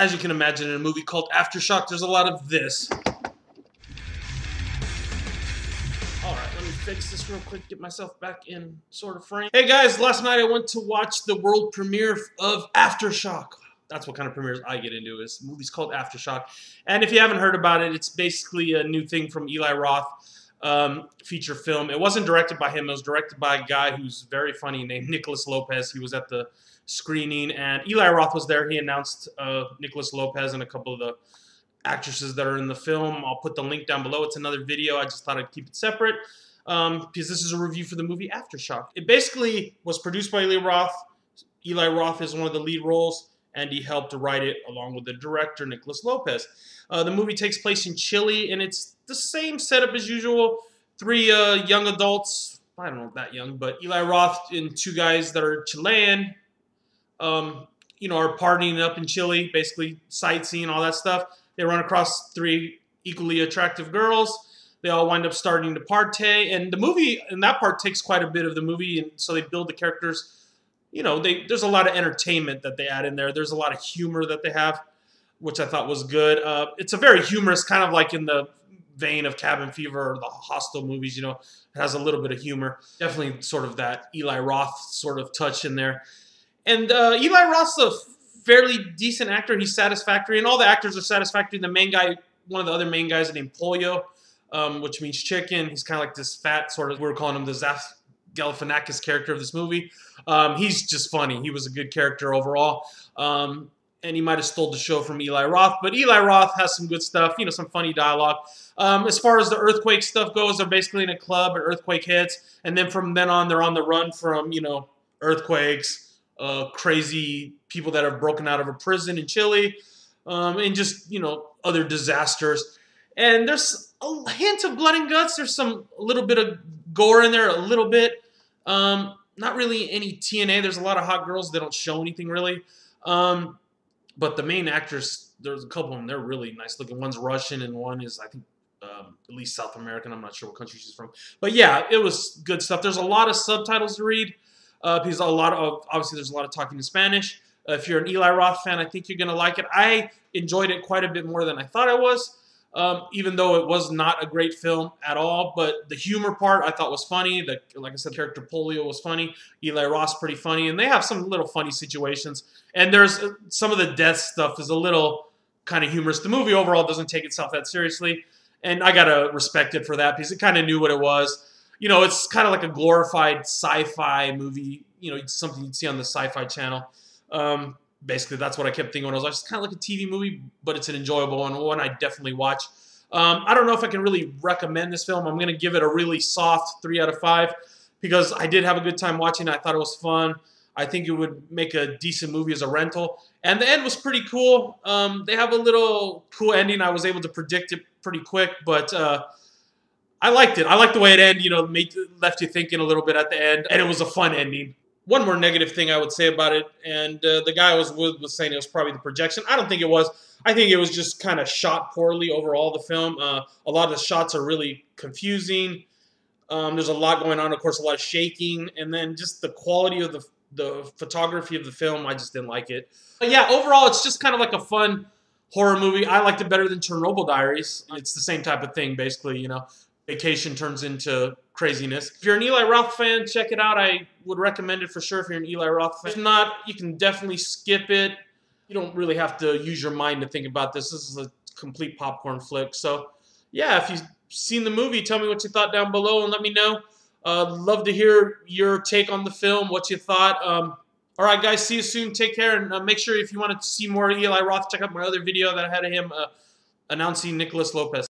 As you can imagine, in a movie called Aftershock, there's a lot of this. Alright, let me fix this real quick, get myself back in sort of frame. Hey guys, last night I went to watch the world premiere of Aftershock. That's what kind of premieres I get into, is movies called Aftershock. And if you haven't heard about it, it's basically a new thing from Eli Roth, feature film. It wasn't directed by him, it was directed by a guy who's very funny named Nicholas Lopez. He was at the screening and Eli Roth was there. He announced Nicholas Lopez and a couple of the actresses that are in the film. I'll put the link down below. It's another video. I just thought I'd keep it separate because this is a review for the movie Aftershock. It basically was produced by Eli Roth. Eli Roth is one of the lead roles, and he helped write it along with the director, Nicholas Lopez. The movie takes place in Chile, and it's the same setup as usual. Three young adults, I don't know that young, but Eli Roth and two guys that are Chilean, are partying up in Chile, basically sightseeing, all that stuff. They run across three equally attractive girls. They all wind up starting to partay. And the movie, and that part takes quite a bit of the movie, and so they build the characters. You know, there's a lot of entertainment that they add in there. There's a lot of humor that they have, which I thought was good. It's a very humorous, kind of like in the vein of Cabin Fever or the Hostel movies, you know. It has a little bit of humor. Definitely sort of that Eli Roth sort of touch in there. And Eli Roth's a fairly decent actor. He's satisfactory, and all the actors are satisfactory. The main guy, one of the other main guys named Pollo, which means chicken. He's kind of like this fat sort of, we're calling him the Zach Galifianakis character of this movie. He's just funny. He was a good character overall. And he might have stole the show from Eli Roth, but Eli Roth has some good stuff, you know, some funny dialogue. As far as the earthquake stuff goes, they're basically in a club, an earthquake hits, and then from then on, they're on the run from, you know, earthquakes, crazy people that have broken out of a prison in Chile, and just, you know, other disasters. And there's a hint of blood and guts. There's a little bit of gore in there, a little bit. Not really any TNA. There's a lot of hot girls. They don't show anything, really. But the main actress, there's a couple of them. They're really nice looking. One's Russian, and one is, I think, at least South American. I'm not sure what country she's from. But, yeah, it was good stuff. There's a lot of subtitles to read. Because obviously there's a lot of talking in Spanish. If you're an Eli Roth fan, I think you're going to like it. I enjoyed it quite a bit more than I thought I was, even though it was not a great film at all. But the humor part I thought was funny. Like I said, character Polio was funny. Eli Roth's pretty funny. And they have some little funny situations. And there's some of the death stuff is a little kind of humorous. The movie overall doesn't take itself that seriously. And I got to respect it for that because it kind of knew what it was. You know, it's kind of like a glorified sci-fi movie, you know, something you'd see on the Sci-Fi Channel. Basically, that's what I kept thinking when I was watching. It's kind of like a TV movie, but it's an enjoyable one I definitely watch. I don't know if I can really recommend this film. I'm going to give it a really soft 3 out of 5 because I did have a good time watching it. I thought it was fun. I think it would make a decent movie as a rental. And the end was pretty cool. They have a little cool ending. I was able to predict it pretty quick, but I liked it. I liked the way it ended, you know, left you thinking a little bit at the end, and it was a fun ending. One more negative thing I would say about it, and the guy I was with was saying it was probably the projection. I don't think it was. I think it was just kind of shot poorly overall, the film. A lot of the shots are really confusing. There's a lot going on, of course, a lot of shaking, and then just the quality of the photography of the film, I just didn't like it. But yeah, overall, it's just kind of like a fun horror movie. I liked it better than Chernobyl Diaries. It's the same type of thing, basically, you know. Vacation turns into craziness. If you're an Eli Roth fan, check it out. I would recommend it for sure if you're an Eli Roth fan. If not, you can definitely skip it. You don't really have to use your mind to think about this. This is a complete popcorn flick. So, yeah, if you've seen the movie, tell me what you thought down below and let me know. Love to hear your take on the film, what you thought. All right, guys, see you soon. Take care, and make sure if you want to see more Eli Roth, check out my other video that I had of him announcing Nicholas Lopez.